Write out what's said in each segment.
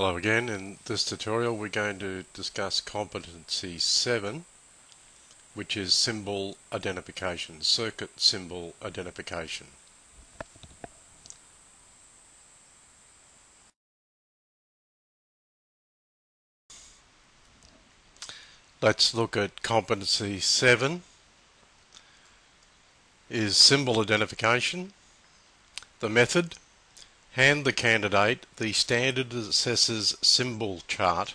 Hello again. In this tutorial we're going to discuss competency 7, which is symbol identification, circuit symbol identification. Let's look at competency 7 is symbol identification. The method: hand the candidate the standard assessor's symbol chart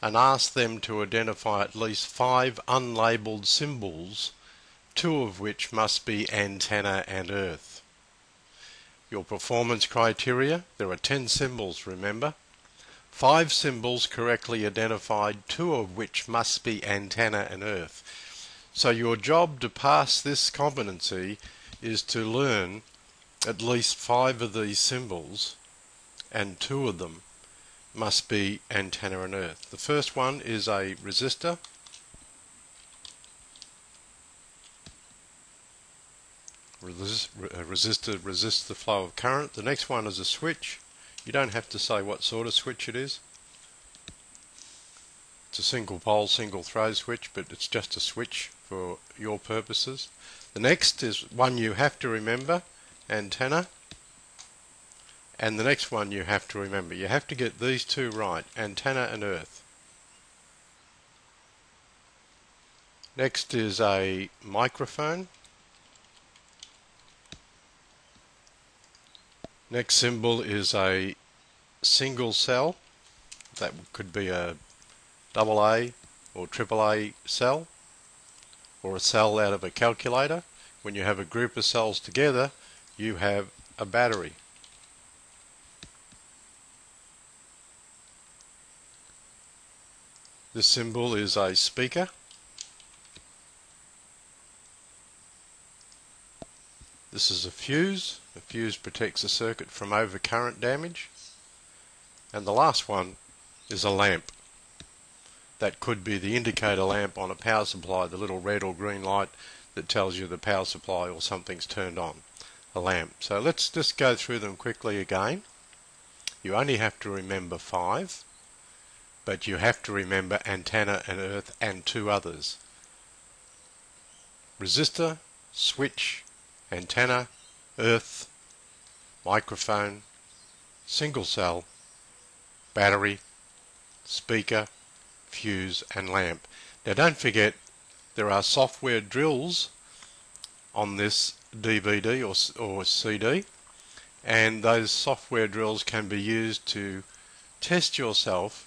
and ask them to identify at least 5 unlabelled symbols, 2 of which must be antenna and earth. Your performance criteria: there are 10 symbols, remember. 5 symbols correctly identified, 2 of which must be antenna and earth. So your job to pass this competency is to learn at least 5 of these symbols, and 2 of them must be antenna and earth. The first one is a resistor. A resistor resists the flow of current. The next one is a switch. You don't have to say what sort of switch it is. It's a single pole, single throw switch, but it's just a switch for your purposes. The next is one you have to remember: antenna. And the next one you have to remember. You have to get these 2 right: antenna and earth. Next is a microphone. Next symbol is a single cell. That could be a AA or AAA cell, or a cell out of a calculator. When you have a group of cells together, you have a battery. This symbol is a speaker. This is a fuse. A fuse protects the circuit from overcurrent damage. And the last one is a lamp. That could be the indicator lamp on a power supply, the little red or green light that tells you the power supply or something's turned on. A lamp. So let's just go through them quickly again. You only have to remember 5, but you have to remember antenna and earth and 2 others: resistor, switch, antenna, earth, microphone, single cell, battery, speaker, fuse and lamp. Now don't forget, there are software drills on this DVD or CD, and those software drills can be used to test yourself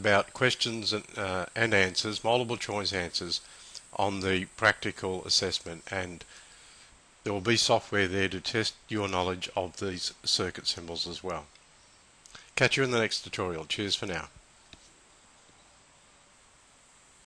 about questions and answers, multiple choice answers on the practical assessment, and there will be software there to test your knowledge of these circuit symbols as well. Catch you in the next tutorial. Cheers for now.